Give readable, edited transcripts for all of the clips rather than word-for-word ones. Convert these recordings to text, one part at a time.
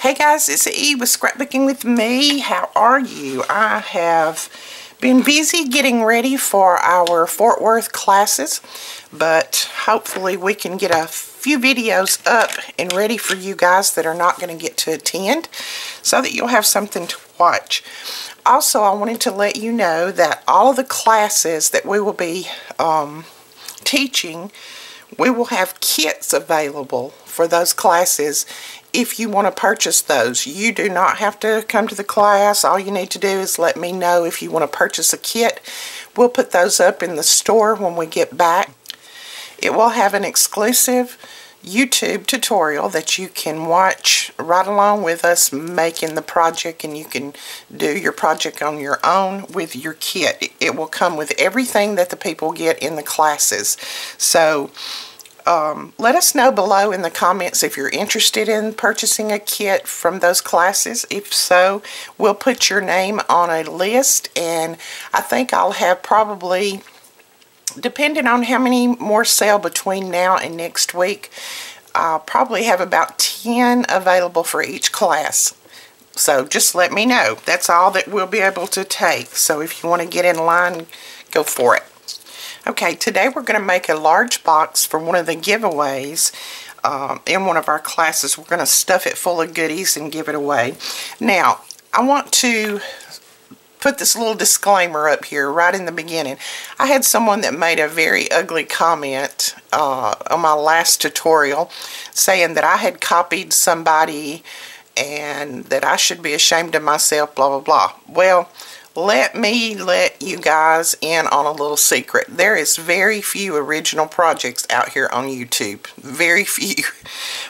Hey guys, it's E with Scrapbooking with Me. How are you? I have been busy getting ready for our Fort Worth classes, but hopefully we can get a few videos up and ready for you guys that are not going to get to attend so that you'll have something to watch. Also, I wanted to let you know that all of the classes that we will be teaching, we will have kits available for those classes if you want to purchase those. You do not have to come to the class. All you need to do is let me know if you want to purchase a kit. We'll put those up in the store when we get back. It will have an exclusive YouTube tutorial that you can watch right along with us making the project, and you can do your project on your own with your kit. It will come with everything that the people get in the classes. So let us know below in the comments if you're interested in purchasing a kit from those classes. If so, we'll put your name on a list, and I think I'll have probably, depending on how many more sell between now and next week, I'll probably have about 10 available for each class. So just let me know. That's all that we'll be able to take. So if you want to get in line, go for it. Okay, today we're going to make a large box for one of the giveaways in one of our classes. We're going to stuff it full of goodies and give it away. Now, I want to put this little disclaimer up here right in the beginning. I had someone that made a very ugly comment on my last tutorial saying that I had copied somebody and that I should be ashamed of myself, blah, blah, blah. Well, let me let you guys in on a little secret. There is very few original projects out here on YouTube. Very few.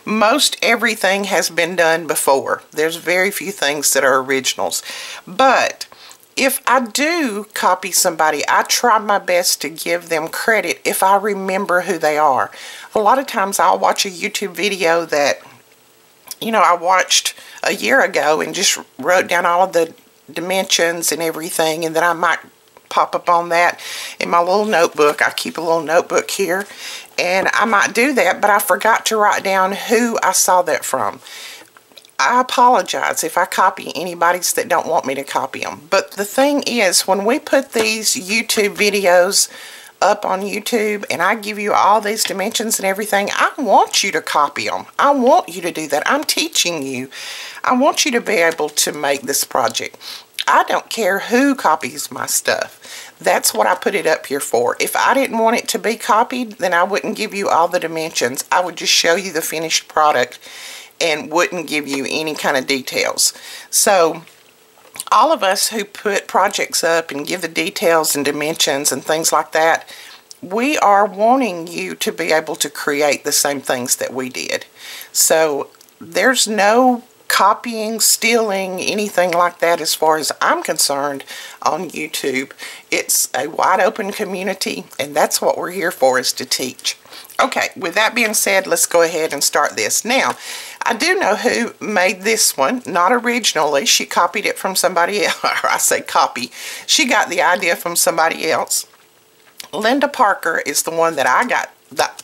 Most everything has been done before. There's very few things that are originals. But if I do copy somebody, I try my best to give them credit if I remember who they are. A lot of times I'll watch a YouTube video that, you know, I watched a year ago and just wrote down all of the dimensions and everything, and then I might pop up on that in my little notebook. I keep a little notebook here, and I might do that, but I forgot to write down who I saw that from. I apologize if I copy anybody's that don't want me to copy them. But the thing is, when we put these YouTube videos up on YouTube and I give you all these dimensions and everything, I want you to copy them. I want you to do that. I'm teaching you. I want you to be able to make this project. I don't care who copies my stuff. That's what I put it up here for. If I didn't want it to be copied, then I wouldn't give you all the dimensions. I would just show you the finished product and wouldn't give you any kind of details. So all of us who put projects up and give the details and dimensions and things like that, we are wanting you to be able to create the same things that we did. So there's no copying, stealing, anything like that as far as I'm concerned on YouTube. It's a wide open community, and that's what we're here for, is to teach. Okay, with that being said, let's go ahead and start this. Now, I do know who made this one, not originally. She copied it from somebody else. I say copy. She got the idea from somebody else. Linda Parker is the one that I got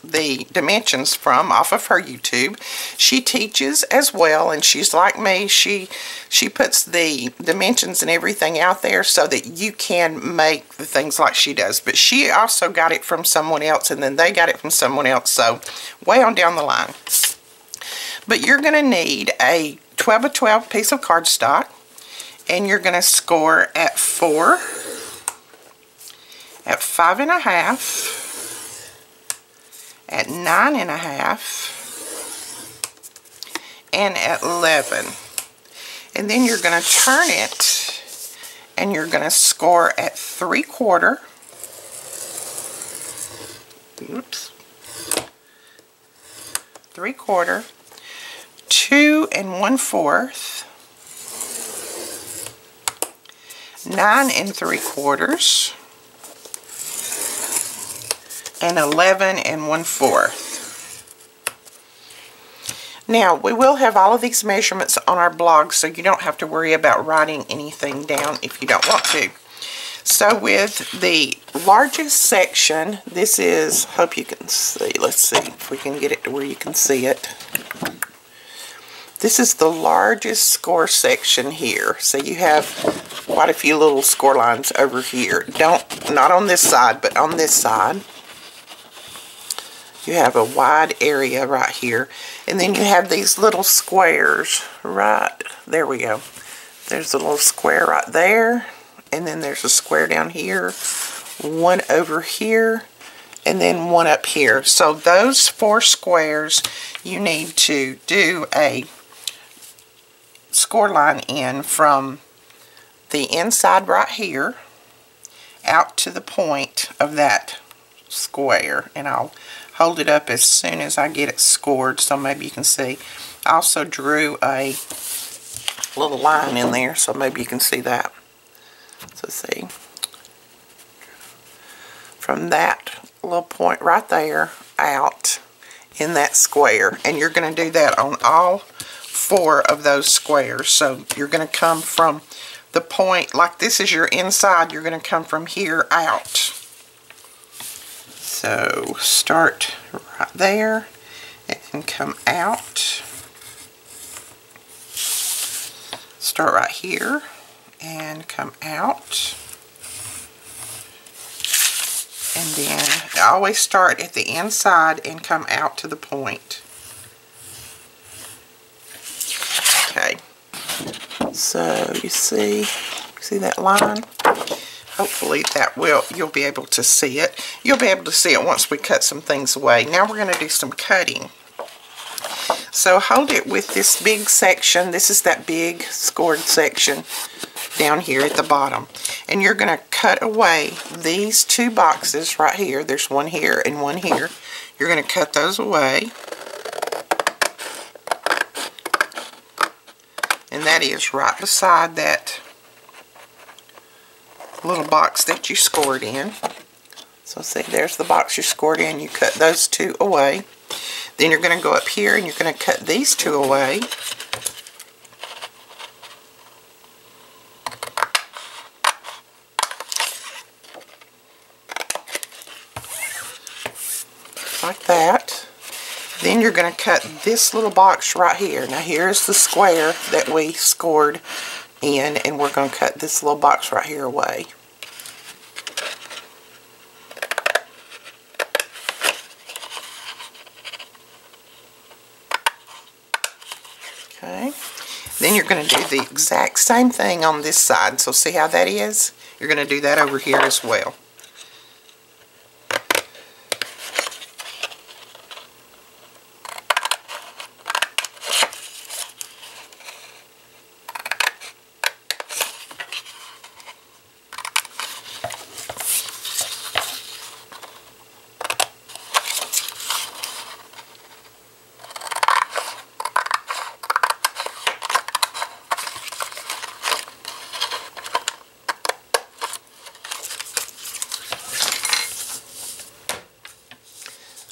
the dimensions from off of her YouTube. She teaches as well, and she's like me. She puts the dimensions and everything out there so that you can make the things like she does. But she also got it from someone else, and then they got it from someone else. So way on down the line. But you're going to need a 12 by 12 piece of cardstock, and you're going to score at 4, at 5.5. At 9.5 and at 11, and then you're going to turn it and you're going to score at 3/4, oops, 3/4, 2 1/4, 9 3/4, and 11 1/4. Now, we will have all of these measurements on our blog, so you don't have to worry about writing anything down if you don't want to. So with the largest section, this is, hope you can see, let's see if we can get it to where you can see it. This is the largest score section here. So you have quite a few little score lines over here. Not on this side, but on this side. You have a wide area right here. And then you have these little squares right, there we go. There's a little square right there. And then there's a square down here, one over here, and then one up here. So those four squares you need to do a score line in from the inside right here out to the point of that square. And I'll hold it up as soon as I get it scored so maybe you can see. I also drew a little line in there so maybe you can see that. So see, from that little point right there out in that square, and you're going to do that on all four of those squares. So you're going to come from the point, like this is your inside, you're going to come from here out. So start right there and come out. Start right here and come out. And then I always start at the inside and come out to the point. Okay. So you see that line? Hopefully that will, you'll be able to see it. You'll be able to see it once we cut some things away. Now we're going to do some cutting. So hold it with this big section. This is that big scored section down here at the bottom. And you're going to cut away these two boxes right here. There's one here and one here. You're going to cut those away. And that is right beside that little box that you scored in. So see, there's the box you scored in. You cut those two away. Then you're going to go up here and you're going to cut these two away. Like that. Then you're going to cut this little box right here. Now here's the square that we scored in, and we're going to cut this little box right here away. Okay. Then you're going to do the exact same thing on this side. So see how that is? You're going to do that over here as well.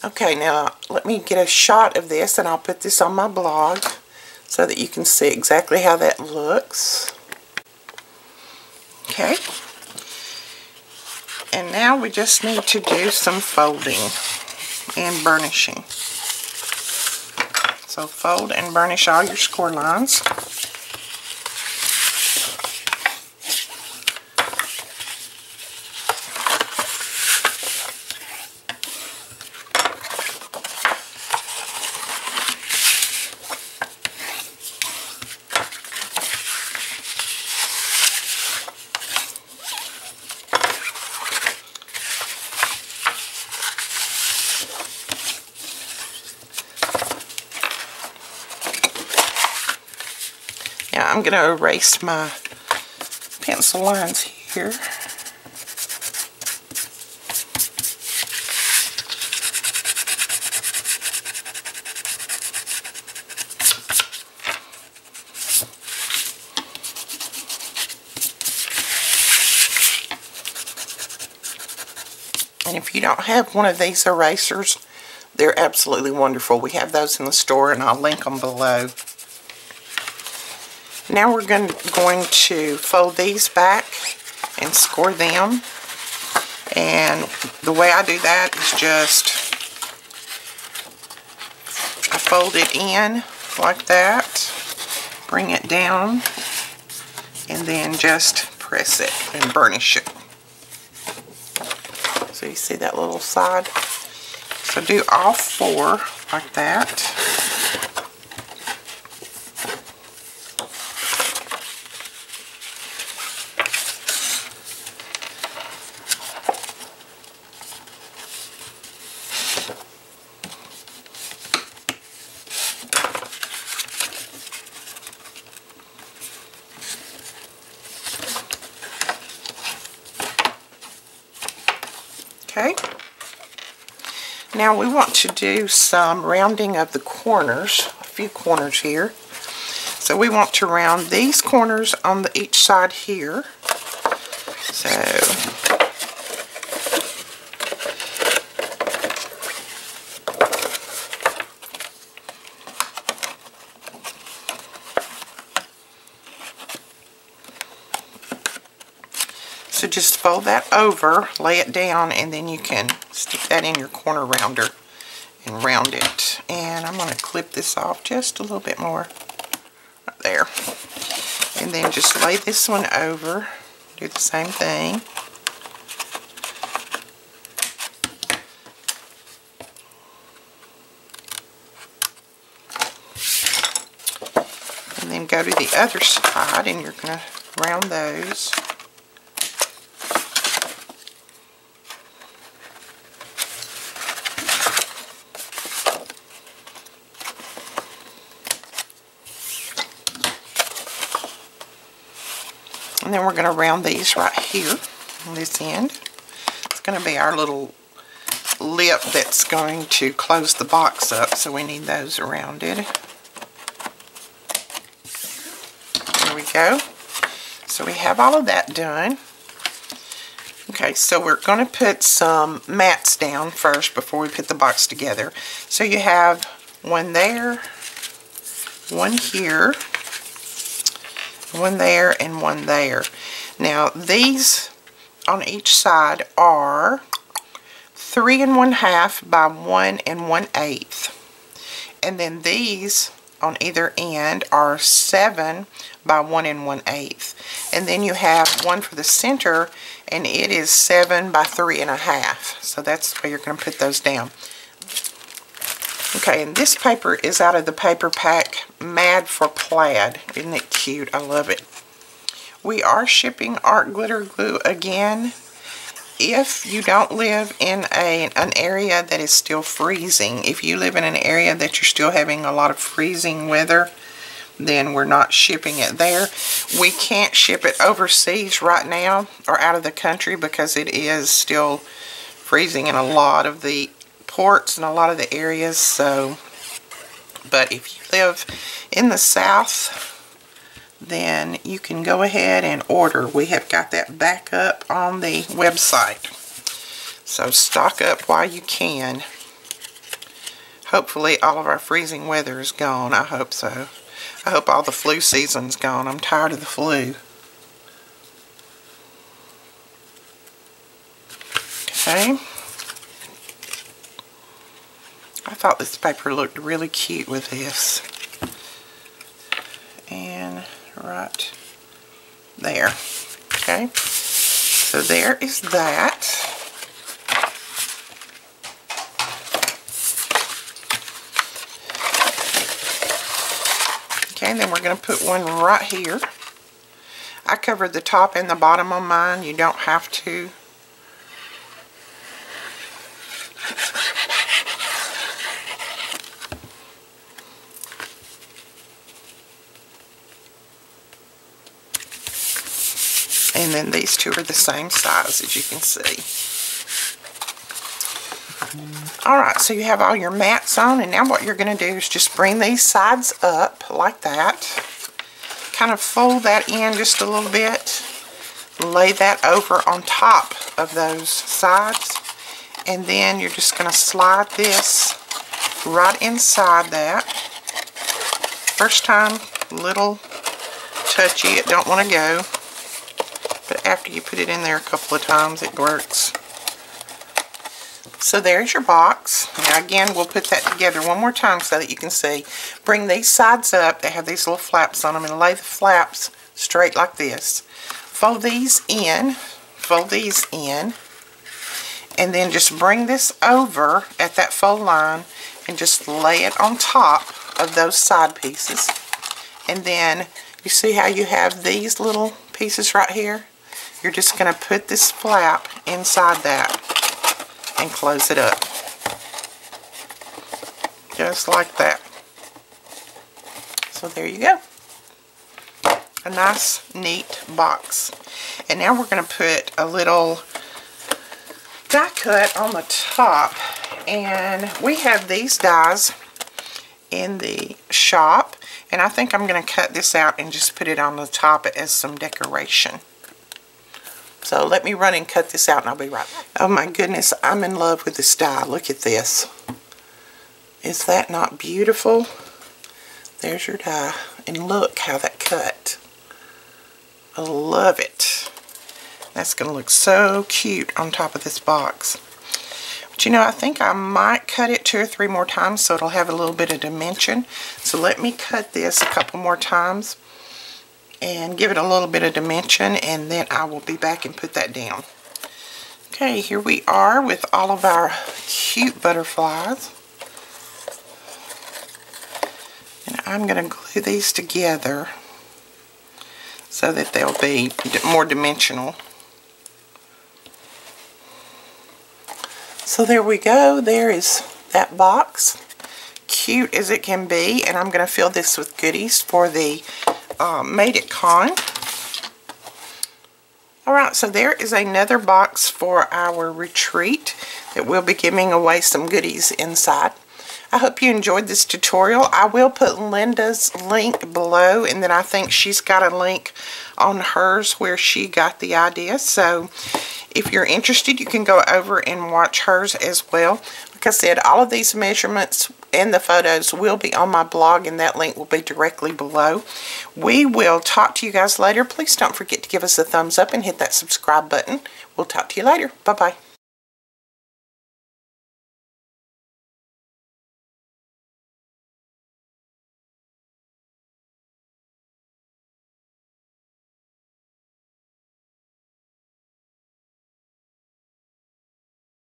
Okay, now let me get a shot of this and I'll put this on my blog so that you can see exactly how that looks. Okay, and now we just need to do some folding and burnishing. So fold and burnish all your score lines. I'm going to erase my pencil lines here. And if you don't have one of these erasers, they're absolutely wonderful. We have those in the store and I'll link them below. Now we're going to fold these back and score them. And the way I do that is just I fold it in like that. bring it down, and then just press it and burnish it. So you see that little side? So do all four like that. Now we want to do some rounding of the corners, a few corners here. So we want to round these corners on the, each side here. So just fold that over, lay it down, and then you can stick that in your corner rounder and round it. And I'm going to clip this off just a little bit more, right there. And then just lay this one over, do the same thing. And then go to the other side, and you're going to round those. And then we're going to round these right here on this end. It's going to be our little lip that's going to close the box up, so we need those rounded. There we go. So we have all of that done. Okay, so we're going to put some mats down first before we put the box together. So you have one there, one here, one there, and one there. Now these on each side are 3 1/2 by 1 1/8, and then these on either end are 7 by 1 1/8, and then you have one for the center, and it is 7 by 3 1/2. So that's where you're going to put those down. Okay, and this paper is out of the paper pack Mad for Plaid. Isn't it cute? I love it. We are shipping Art Glitter Glue again. If you don't live in an area that is still freezing, if you live in an area that you're still having a lot of freezing weather, then we're not shipping it there. We can't ship it overseas right now or out of the country because it is still freezing in a lot of the ports and a lot of the areas. So, but if you live in the South, then you can go ahead and order. We have got that back up on the website, so stock up while you can. Hopefully all of our freezing weather is gone. I hope so. I hope all the flu season's gone. I'm tired of the flu. Okay, I thought this paper looked really cute with this. And right there. Okay, so there is that. Okay, and then we're going to put one right here. I covered the top and the bottom on mine. You don't have to. And then these two are the same size, as you can see. Alright, so you have all your mats on, and now what you're going to do is just bring these sides up like that. Kind of fold that in just a little bit. Lay that over on top of those sides. And then you're just going to slide this right inside that. First time, a little touchy, it don't want to go. But after you put it in there a couple of times, it works. So there's your box. Now again, we'll put that together one more time so that you can see. Bring these sides up. They have these little flaps on them, and lay the flaps straight like this. Fold these in. Fold these in. And then just bring this over at that fold line and just lay it on top of those side pieces. And then you see how you have these little pieces right here? You're just going to put this flap inside that and close it up. Just like that. So there you go. A nice, neat box. And now we're going to put a little die cut on the top. And we have these dies in the shop. And I think I'm going to cut this out and just put it on the top as some decoration. So let me run and cut this out and I'll be right back. Oh my goodness, I'm in love with this die. Look at this. Is that not beautiful? There's your die. And look how that cut. I love it. That's going to look so cute on top of this box. But you know, I think I might cut it 2 or 3 more times so it'll have a little bit of dimension. So let me cut this a couple more times and give it a little bit of dimension, and then I will be back and put that down. Okay, here we are with all of our cute butterflies. And I'm going to glue these together so that they'll be more dimensional. So there we go. There is that box. Cute as it can be. And I'm going to fill this with goodies for the Made It Con. Alright, so there is another box for our retreat that we'll be giving away some goodies inside. I hope you enjoyed this tutorial. I will put Linda's link below, and then I think she's got a link on hers where she got the idea. So if you're interested, you can go over and watch hers as well. Like I said, all of these measurements and the photos will be on my blog, and that link will be directly below. We will talk to you guys later. Please don't forget to give us a thumbs up and hit that subscribe button. We'll talk to you later. Bye-bye.